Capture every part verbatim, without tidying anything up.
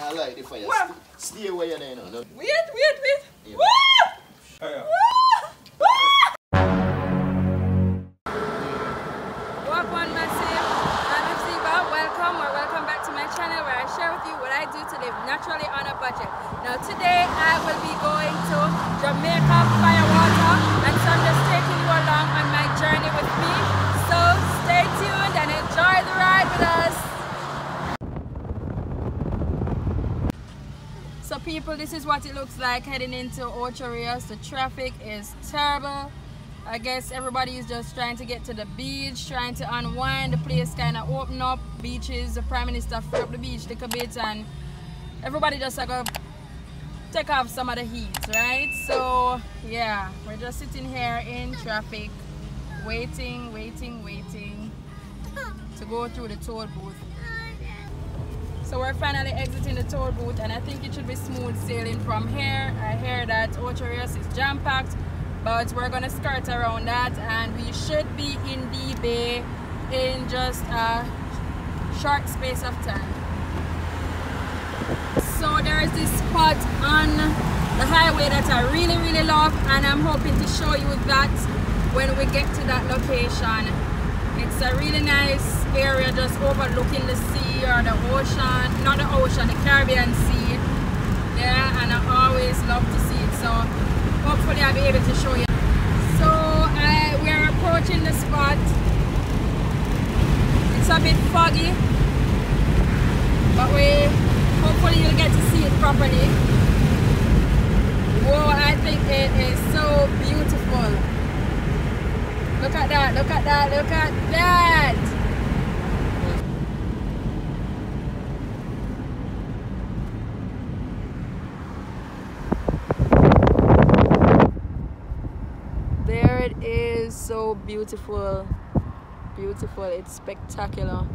Now light the fire. What? Stay away there, you know. No. Wait, wait, wait. Yeah. Woo! Woo! Naturally on a budget. Now today I will be going to Jamaica Firewater and so I'm just taking you along on my journey with me. So stay tuned and enjoy the ride with us. So people, this is what it looks like heading into Ocho Rios. The traffic is terrible. I guess everybody is just trying to get to the beach, trying to unwind. The place kind of open up. Beaches, the Prime Minister threw up the beach, took a bit and everybody just like a, take off some of the heat, right? So yeah, we're just sitting here in traffic, waiting, waiting, waiting to go through the toll booth. So we're finally exiting the toll booth and I think it should be smooth sailing from here. I hear that Ocho Rios is jam-packed, but we're gonna skirt around that and we should be in the bay in just a short space of time. So there is this spot on the highway that I really really love and I'm hoping to show you that when we get to that location. It's a really nice area just overlooking the sea or the ocean, not the ocean, the Caribbean Sea. Yeah, and I always love to see it, so hopefully I'll be able to show you. So uh, we're approaching the spot. It's a bit foggy, but we hopefully you'll get to see it properly. Whoa, I think it is so beautiful. Look at that, look at that, look at that. There it is, so beautiful. Beautiful, it's spectacular.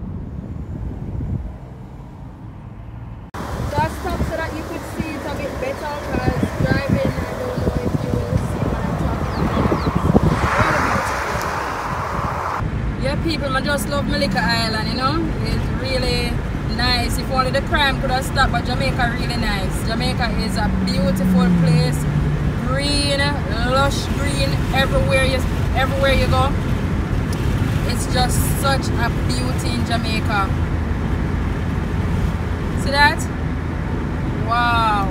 People, I just love Malika Island, you know, it's really nice. If only the crime could have stopped, but Jamaica really nice. Jamaica is a beautiful place, green, lush green, everywhere you, everywhere you go. It's just such a beauty in Jamaica. See that? Wow.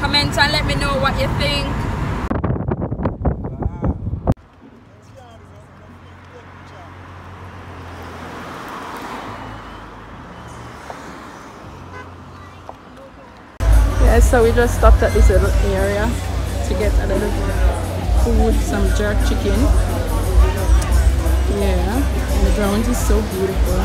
Comment and let me know what you think. Yeah, so we just stopped at this little area to get a little food, some jerk chicken. Yeah, and the ground is so beautiful.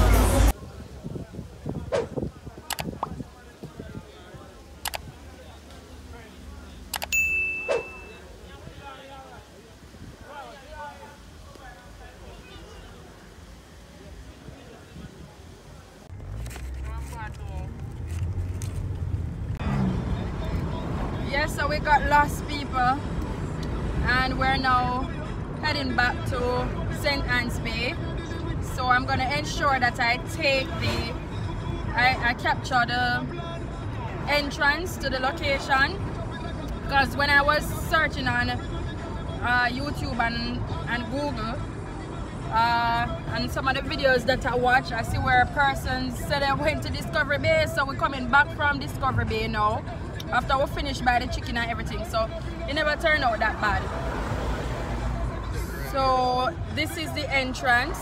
So we got lost, people, and we're now heading back to Saint Anne's Bay. So I'm going to ensure that I take the, I, I capture the entrance to the location, because when I was searching on uh, YouTube and, and Google uh, and some of the videos that I watch, I see where a person said I went to Discovery Bay, so we're coming back from Discovery Bay now. After we finished by the chicken and everything, so it never turned out that bad. So this is the entrance.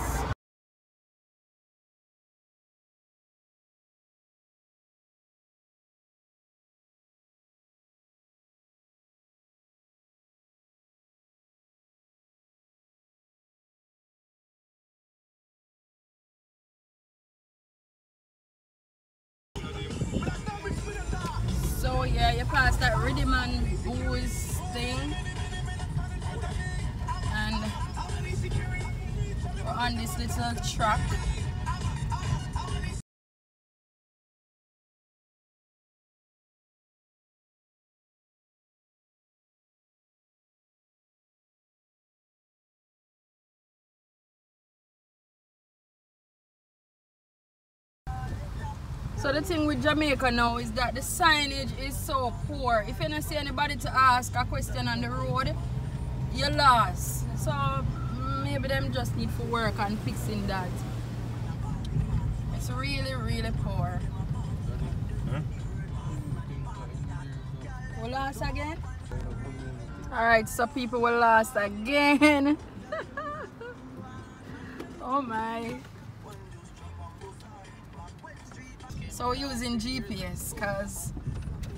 Yeah, you pass that rhythm and booze thing and we're on this little track. So the thing with Jamaica now is that the signage is so poor. If you don't see anybody to ask a question on the road, you're lost. So maybe them just need to work on fixing that. It's really, really poor. Huh? We're lost again? Alright, so people, were lost again. Oh my. So using G P S because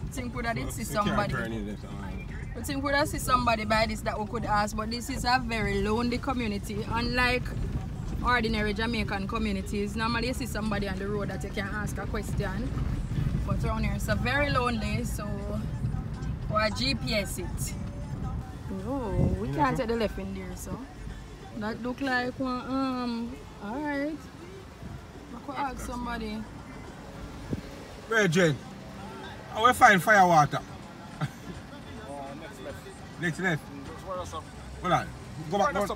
I think we would see somebody. I think we would see somebody by this that we could ask, but this is a very lonely community, unlike ordinary Jamaican communities. Normally you see somebody on the road that you can ask a question. But around here it's a very lonely, so we'll G P S it. Oh, we can't take the left in there, so that look like one um alright. I could ask somebody. Virgin, I will find Firewater. uh, next left. Next left? Mm, hold on. Go back, down, go,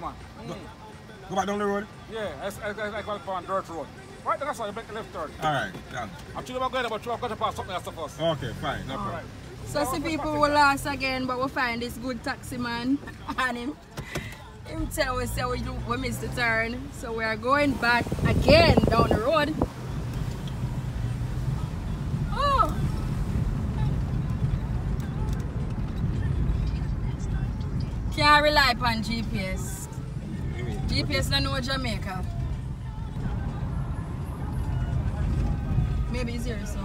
go back down the road? Yeah, I, I, I call it on dirt road. Right there, that's why you make the left turn. Alright, done. I'm thinking about going about two, I've got to pass something else to us. Okay, fine, no problem. Right. So, so see people will lost again, but we'll find this good taxi man and him. Him tell us that we, we missed the turn. So we are going back again down the road. Can't rely upon G P S. G P S don't know Jamaica. Maybe it's here so.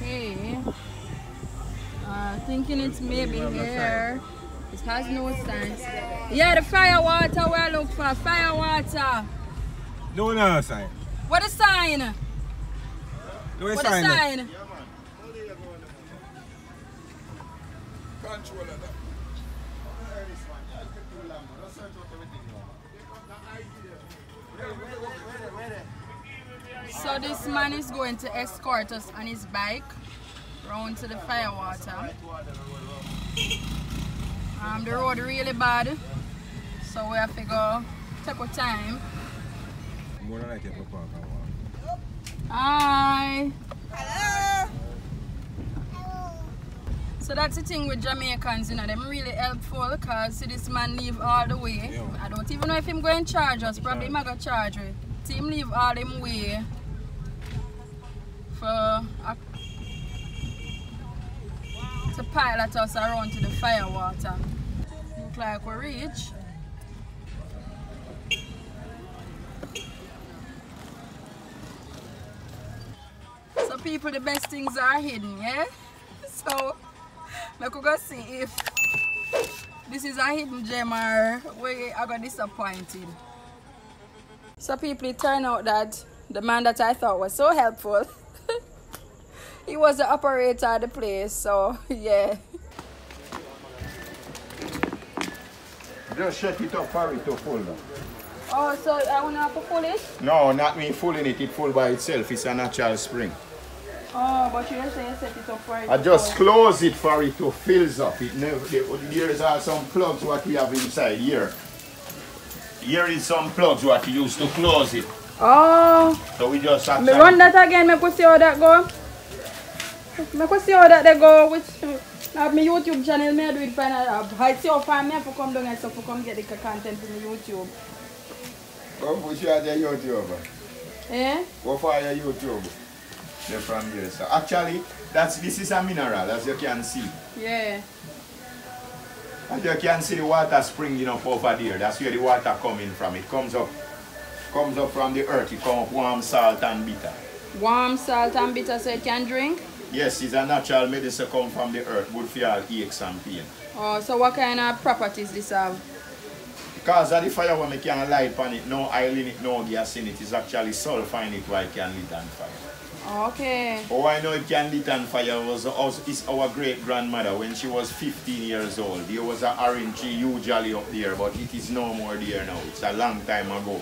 Okay. Uh, thinking it's maybe here. It has no signs. Yeah, the Firewater we look for. Firewater. No, no sign. What a sign? No, what a sign? sign? So this man is going to escort us on his bike round to the Firewater. Um, the road really bad, so we have to go take our time. Hi. Hello. So that's the thing with Jamaicans, you know, them really helpful because see this man leave all the way. Yeah. I don't even know if him going to charge us, probably him going to charge it. See him leave all him way for a, to pilot us around to the Firewater. Look like we're rich. So people, the best things are hidden, yeah? So I could go see if this is a hidden gem or we I got disappointed. So people, it turned out that the man that I thought was so helpful, he was the operator of the place, so yeah. Just shut it up for it to full. Oh, so I want to have to pull it? No, not me fooling it, it full by itself, it's a natural spring. Oh, but you say you set it up for it. I just close it for it to fills up. It never. There are some plugs what we have inside here. Here is some plugs what you use to close it. Oh. So we just have to run that again. Me could see how that go. Me could see how that they go. Which have my YouTube channel. Me do it for another. I see how far me have to come down and so to come get the content from YouTube. Come push your YouTube. Eh? Go for your YouTube. From here, so actually, that's this is a mineral, as you can see. Yeah. As you can see, the water springing up over there. That's where the water coming from. It comes up, comes up from the earth. It comes up warm, salt, and bitter. Warm, salt, and bitter, so you can drink. Yes, it's a natural medicine. Come from the earth, good for all aches and pain. Oh, so what kind of properties this have? Because of the fire, when we can light upon it, no oil in it, no gas in it. It's actually sulfur in it, why it can lit on fire. Okay. Oh, I know it can lit on fire was is our great grandmother when she was fifteen years old. There was an orange tree usually up there, but it is no more there now. It's a long time ago.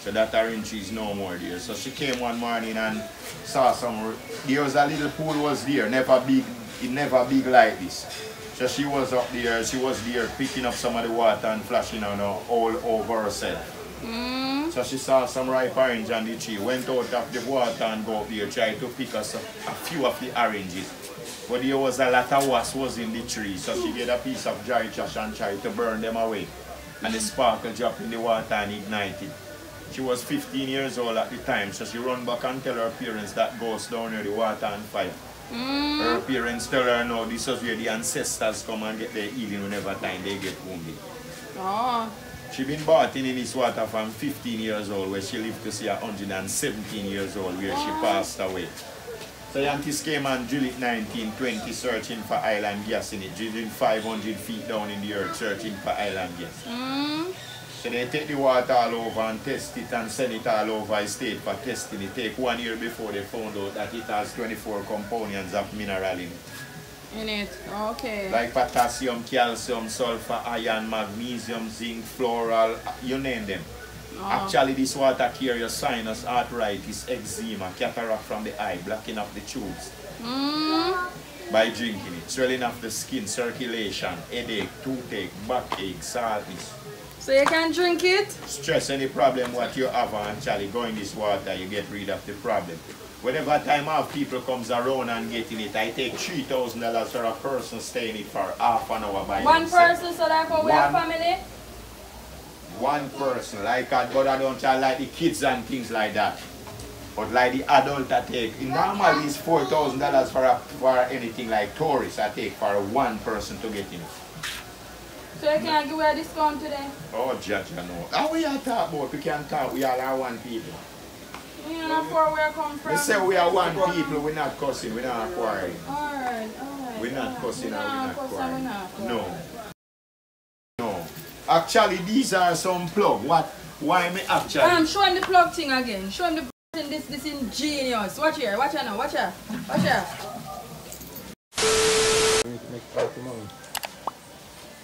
So that orange tree is no more there. So she came one morning and saw some there was a little pool was there, never big it never big like this. So she was up there, she was there picking up some of the water and flashing on her all over herself. Mm. Mm-hmm. So she saw some ripe orange on the tree, went out of the water and go up there, tried to pick us a, a few of the oranges. But there was a lot of wasps was in the tree, so she get a piece of dry trash and tried to burn them away. And the sparkle dropped in the water and ignited. She was fifteen years old at the time, so she run back and tell her parents that ghost down near the water and fire. Mm. Her parents tell her no, this is where the ancestors come and get their healing whenever time they get wounded. Oh. She been bathing in this water from fifteen years old, where she lived to see her one hundred seventeen years old, where oh. she passed away. So Yankees came and drilled it nineteen twenty, searching for island gas in it, drilling five hundred feet down in the earth, searching for island gas. Mm. So they take the water all over and test it and send it all over the state for testing. It take one year before they found out that it has twenty-four components of mineral in it. In it, okay. Like potassium, calcium, sulfur, iron, magnesium, zinc, floral, you name them. Oh. Actually, this water carries sinus, arthritis, eczema, cataract from the eye, blocking up the tubes. Mm. By drinking it, swelling up the skin, circulation, headache, toothache, backache, saltness. So you can drink it? Stress any problem what you have and actually go in this water, you get rid of the problem. Whenever time half people comes around and getting it, I take three thousand dollars for a person staying it for half an hour by one themselves. Person, so that we have family? One person, like a God, I don't try like the kids and things like that. But like the adult I take, normally it's four thousand dollars for, a, for anything like tourists I take for one person to get in it. So you can give a discount today? Oh, judge, I know. How we are talk about? We can talk, we all are one people. We don't know where we come from. We say we are one people, we're not cussing, we're not quarreling. Alright, alright. We're not cussing and we're not quarreling. No. No. Actually, these are some plug. What? Why me actually? I'm showing the plug thing again. Showing the thing, this, this ingenious. Watch here, watch here now, watch here. Watch here.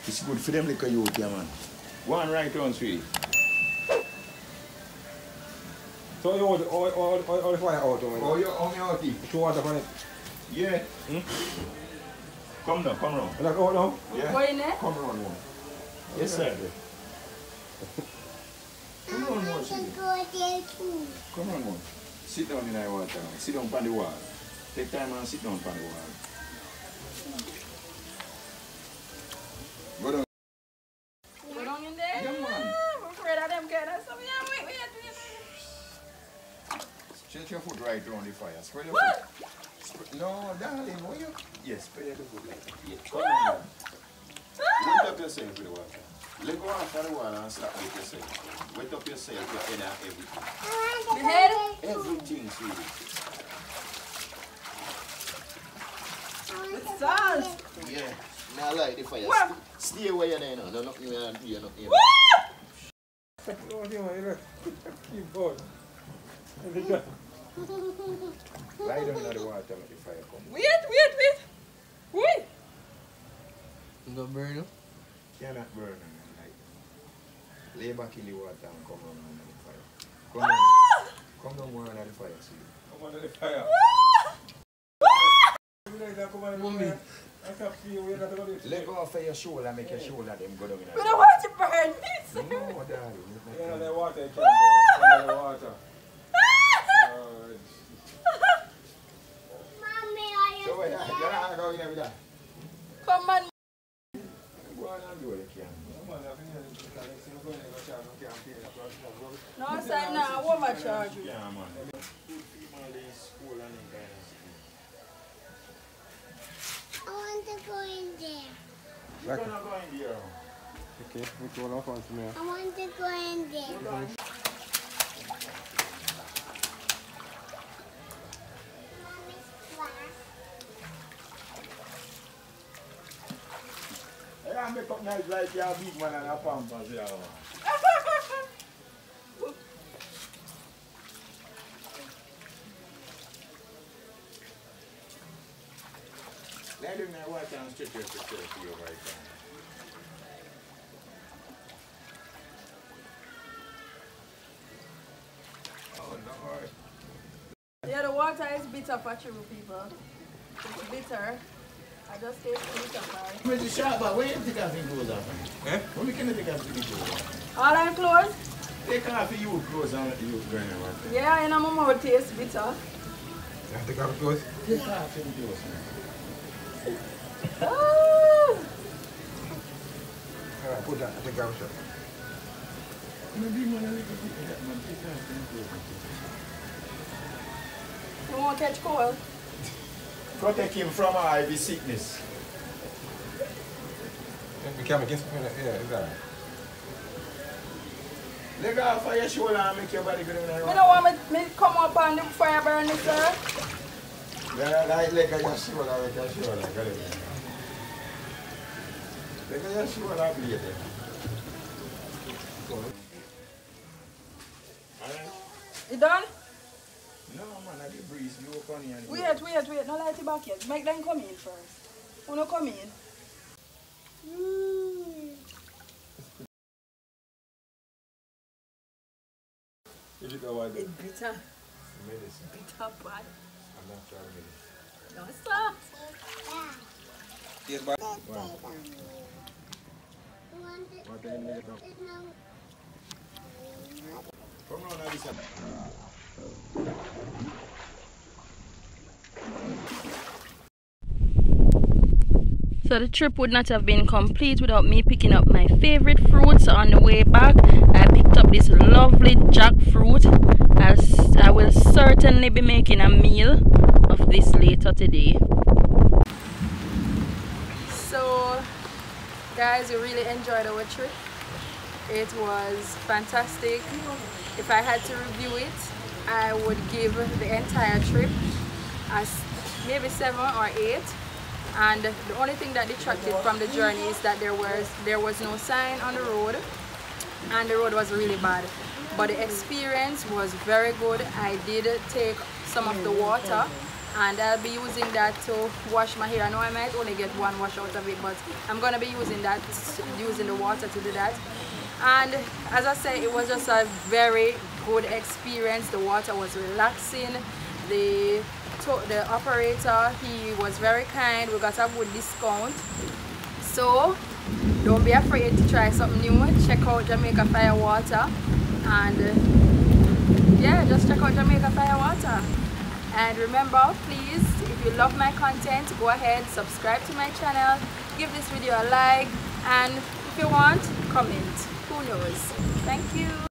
It's good for them like a youth, yeah, man. One right on, sweetie. So you hold all the fire out on it? Oh, you hold me out it? Two water on it? Yeah. Hmm? Come now, come round. Like, oh, no? Yeah. Go in there? Come round one. Yes, sir. Come round one, sweetie. Come round one. Sit down in the water. Sit down on the wall. Take time and sit down on the wall. Go down. Go down in there? Yeah, man. I'm afraid of them girls. So, yeah, wait, wait, wait. Stretch your foot right around the fire. Spread your what? foot. Sp no, darling, will you? Yes, spread your foot like that. Yes. Come on. Wet up yourself with the water. Let go after the water and start with yourself. Wet up yourself, your head and everything. The head? Everything, sweetie. With salt? Yeah. Now light the fire. What? Stay away there now. No, nothing here. Nothing here. Nothing here. Lie down in the water with the fire come. Wait, wait, wait. Wait. You don't burn up? Cannot burn up. Lay back in the water and come down under the fire. Come down. Come down more under the fire, see you. Come under the fire. Mommy. Let go off of your shoulder and make your shoulder them go down in the water. We don't want to burn this. No, darling. You know the water, you can't burn the water. Mommy, I am so wait, you're not going to go in there. Come on. Go on and do what you can. No, sir, no, I won't much charge you. Yeah, man. Two people in school and in guidance. I want to go in there. You're going to go in there. Okay, we go off on some air. I want to go in there. Okay. They don't make up nice like you're a big man and a pampas here. Let him know what I'm stretching to you right now. Oh, Lord. Yeah, the water is bitter for you people. It's bitter. I just taste bitter, right? Where's the shop? Where do you think everything goes off? Eh? Where do you think everything goes off? All on clothes? Take off your youth clothes and let the youth grind right there. Yeah, and my mouth tastes bitter. You have to take off your clothes? Take off your clothes, man. Oh! Alright, put that, take off your clothes. Maybe you want to make a picture that man, take off your clothes. You won't catch cold. Protect him from I V sickness. You can't make it, yeah, it's alright. Leg off of your shoulder and make your body go down and run. I don't want me, me come up on the fire burning, sir. Yeah, like leg of your shoulder, make your shoulder go down. Leg of your shoulder, bleed it. You done? No, man, I did breeze. You open here. Wait, wait, wait. No light it back yet. Make them come in first. Who no come in? Ooh. It's bitter. Medicine. Bitter bad. I'm not trying medicine. No, stop. Yes, but what can you come on, I'll be set. So the trip would not have been complete without me picking up my favorite fruits. So on the way back, I picked up this lovely jackfruit. As I will certainly be making a meal of this later today. So, guys, we really enjoyed our trip. It was fantastic. If I had to review it, I would give the entire trip as maybe seven or eight. And the only thing that detracted from the journey is that there was there was no sign on the road, and the road was really bad. But the experience was very good. I did take some of the water, and I'll be using that to wash my hair. I know I might only get one wash out of it, but I'm gonna be using that, using the water to do that. And as I said, it was just a very good experience. The water was relaxing. The The operator, he was very kind. We got a good discount. So don't be afraid to try something new. Check out Jamaica Firewater, and yeah, just check out Jamaica Firewater. And remember, please, if you love my content, go ahead, subscribe to my channel, give this video a like, and if you want, comment. Who knows? Thank you.